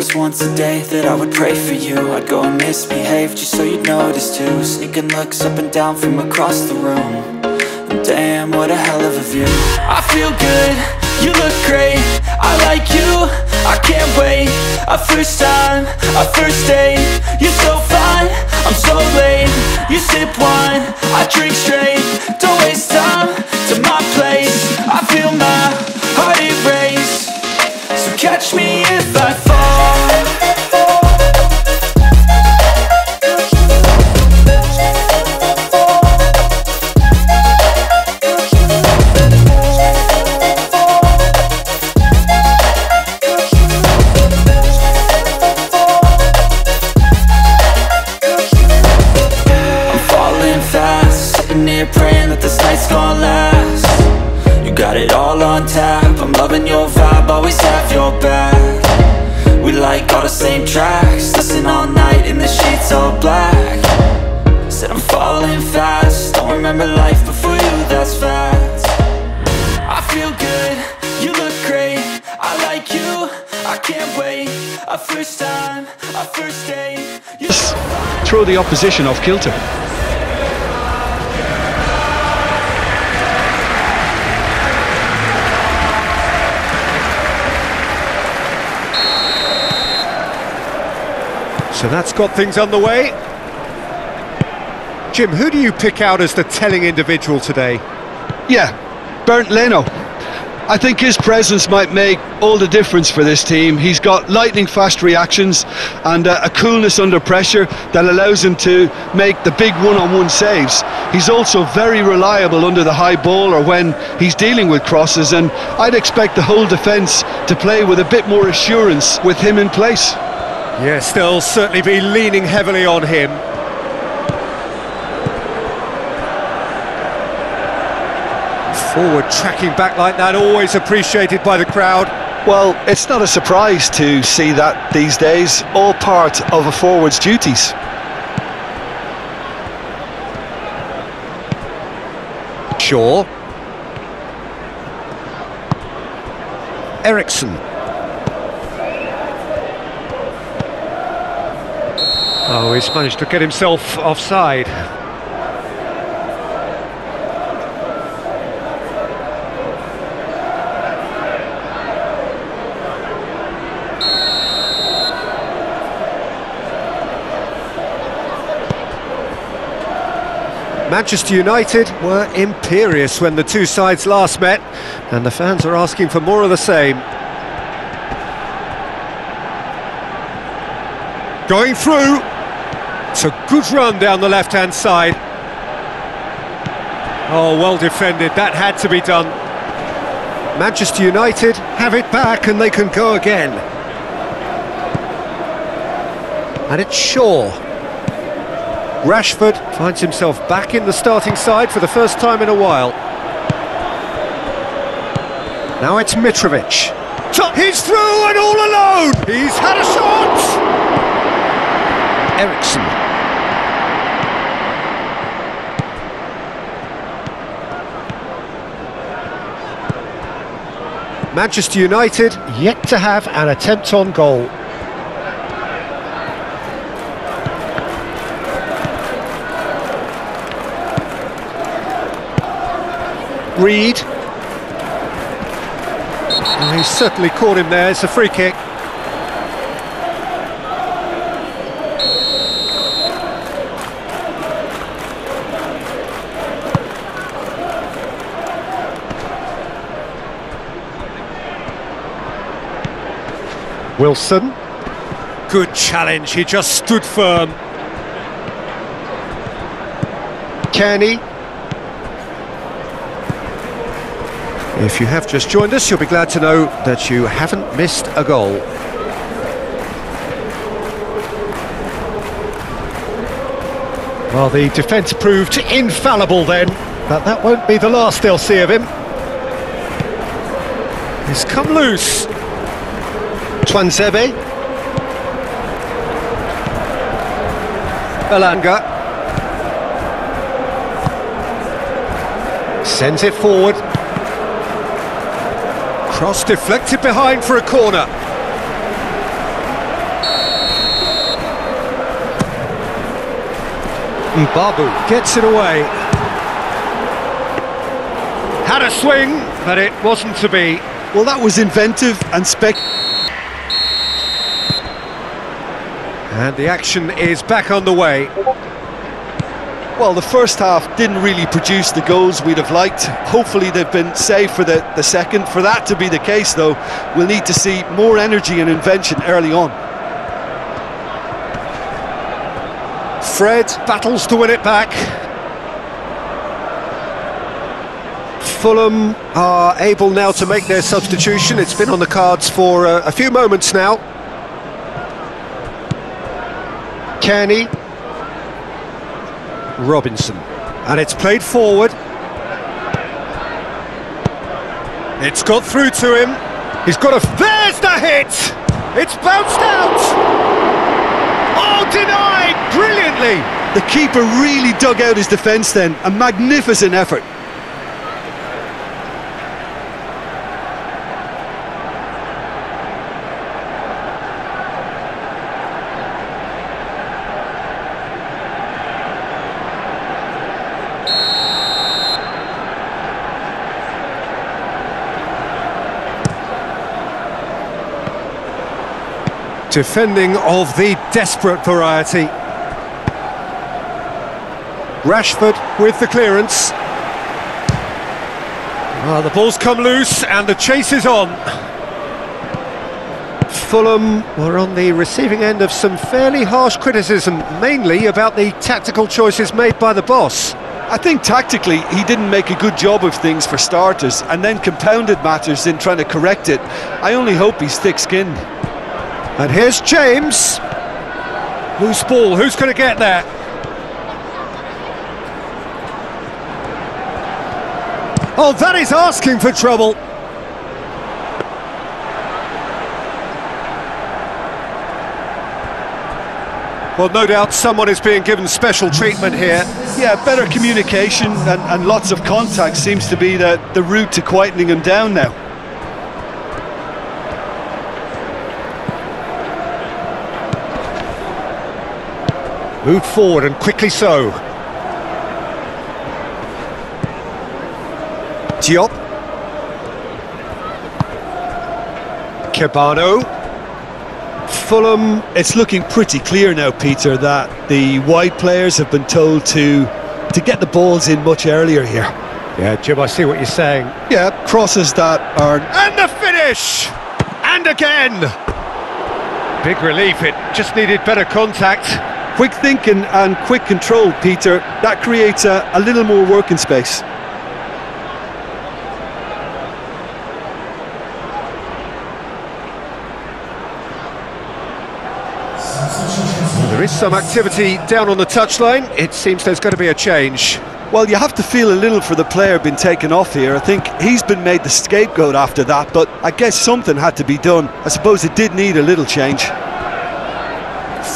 was once a day that I would pray for you. I'd go and misbehave just so you'd notice too. Sneaking looks up and down from across the room. And damn, what a hell of a view. I feel good, you look great. I like you, I can't wait. A first time, a first date. You're so fine, I'm so late. You sip wine, I drink straight. Don't waste time to my place. I feel my heart erase. So catch me if I fall. Throw the opposition off kilter. So that's got things underway. Jim, who do you pick out as the telling individual today? Yeah, Bernd Leno. I think his presence might make all the difference for this team. He's got lightning-fast reactions and a coolness under pressure that allows him to make the big one-on-one saves. He's also very reliable under the high ball or when he's dealing with crosses, and I'd expect the whole defence to play with a bit more assurance with him in place. Yes, they'll certainly be leaning heavily on him. Forward tracking back like that, always appreciated by the crowd. Well, it's not a surprise to see that these days, all part of a forward's duties. Shaw. Ericsson. Oh, he's managed to get himself offside. Manchester United were imperious when the two sides last met, and the fans are asking for more of the same. Going through. It's a good run down the left-hand side. Oh, well defended. That had to be done. Manchester United have it back and they can go again. And it's Shaw. Rashford finds himself back in the starting side for the first time in a while. Now it's Mitrovic. He's through and all alone! He's had a shot! Ericsson. Manchester United yet to have an attempt on goal. Reed. Oh, he certainly caught him there. It's a free kick. Wilson. Good challenge. He just stood firm. Kearney. If you have just joined us, you'll be glad to know that you haven't missed a goal. Well, the defence proved infallible then, but that won't be the last they'll see of him. He's come loose. Tuanzebe. Alanga. Sends it forward. Cross deflected behind for a corner. Mbabu gets it away. Had a swing, but it wasn't to be. Well, that was inventive and and the action is back on the way. Well, the first half didn't really produce the goals we'd have liked. Hopefully they've been saved for the second. For that to be the case, though, we'll need to see more energy and invention early on. Fred battles to win it back. Fulham are able now to make their substitution. It's been on the cards for a few moments now. Kearney. Robinson, and it's played forward. It's got through to him. He's got a... There's the hit! It's bounced out! Oh, denied brilliantly! The keeper really dug out his defence then. A magnificent effort. Defending of the desperate variety. Rashford with the clearance. Oh, the ball's come loose and the chase is on. Fulham were on the receiving end of some fairly harsh criticism, mainly about the tactical choices made by the boss. I think tactically he didn't make a good job of things for starters, and then compounded matters in trying to correct it. I only hope he's thick-skinned. And here's James. Loose ball, who's going to get there? Oh, that is asking for trouble. Well, no doubt someone is being given special treatment here. Yeah, better communication and lots of contact seems to be the route to quietening him down now. Moved forward, and quickly so. Diop. Kebado. Fulham, it's looking pretty clear now, Peter, that the wide players have been told to get the balls in much earlier here. Yeah, Jim, I see what you're saying. Yeah, crosses that are... And the finish! And again! Big relief, it just needed better contact. Quick thinking and quick control, Peter. That creates a little more working space. Well, there is some activity down on the touchline. It seems there's going to be a change. Well, you have to feel a little for the player being taken off here. I think he's been made the scapegoat after that, but I guess something had to be done. I suppose it did need a little change.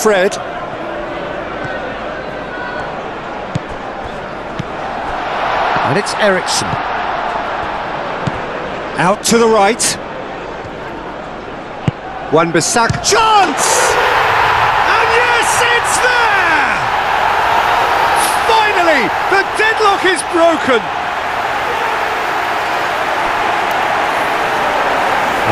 Fred... And it's Ericsson. Out to the right. Wan-Bissaka. Chance! And yes, it's there! Finally, the deadlock is broken.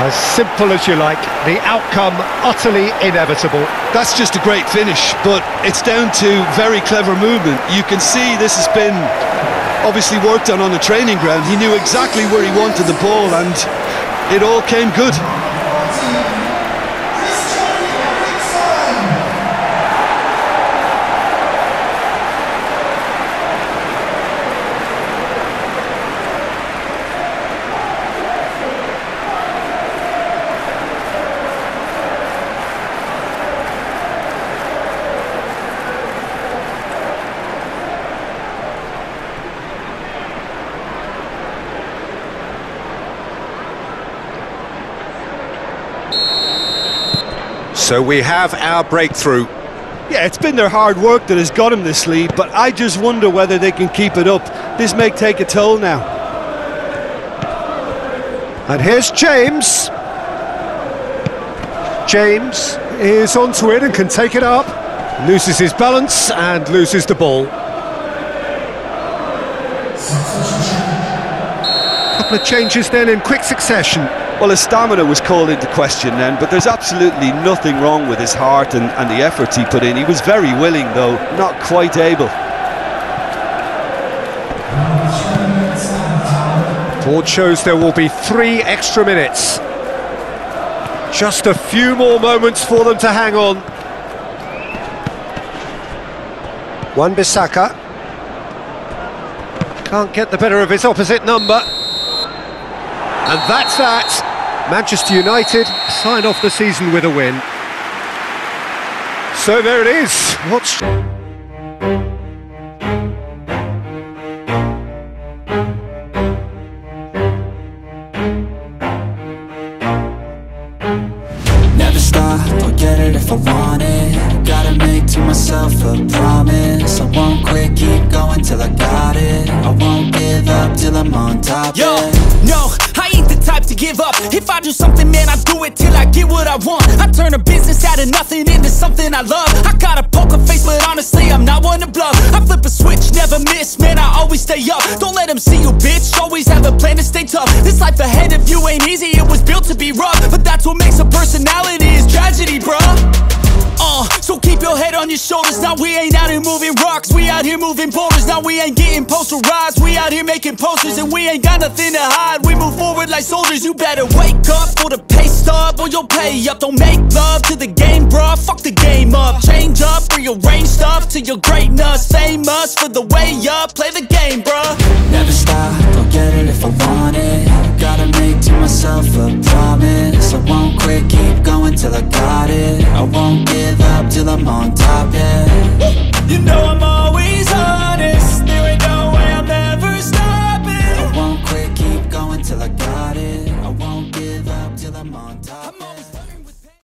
As simple as you like, the outcome utterly inevitable. That's just a great finish, but it's down to very clever movement. You can see this has been... obviously worked on the training ground. He knew exactly where he wanted the ball, and it all came good. So we have our breakthrough. Yeah, it's been their hard work that has got them this lead, but I just wonder whether they can keep it up. This may take a toll now. And here's James. James is onto it and can take it up. Loses his balance and loses the ball. couple of changes then in quick succession. Well, his stamina was called into question then, but there's absolutely nothing wrong with his heart and the effort he put in. He was very willing, though, not quite able. Board shows there will be 3 extra minutes. Just a few more moments for them to hang on. Wan-Bissaka can't get the better of his opposite number. And that's that. Manchester United sign off the season with a win. So there it is. What's... If I do something, man, I do it till I get what I want. I turn a business out of nothing into something I love. I got a poker face, but honestly, I'm not one to bluff. I flip a switch, never miss, man, I always stay up. Don't let them see you, bitch, always have a plan to stay tough. This life ahead of you ain't easy, it was built to be rough. But that's what makes a personality is tragedy, bruh. So keep your head on your shoulders. Now we ain't out here moving rocks, we out here moving boulders. Now we ain't getting posterized, we out here making posters. And we ain't got nothing to hide, we move forward like soldiers. You better wake up for the pay stub or you'll pay up. Don't make love to the game, bruh, fuck the game up. Change up, rearrange stuff to your greatness. Famous for the way up, play the game, bruh.